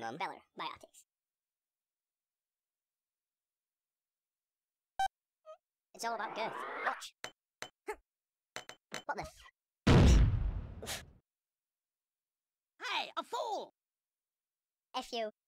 Beller Biotics. It's all about girth. Watch. What the f? Hey, a fool! F you.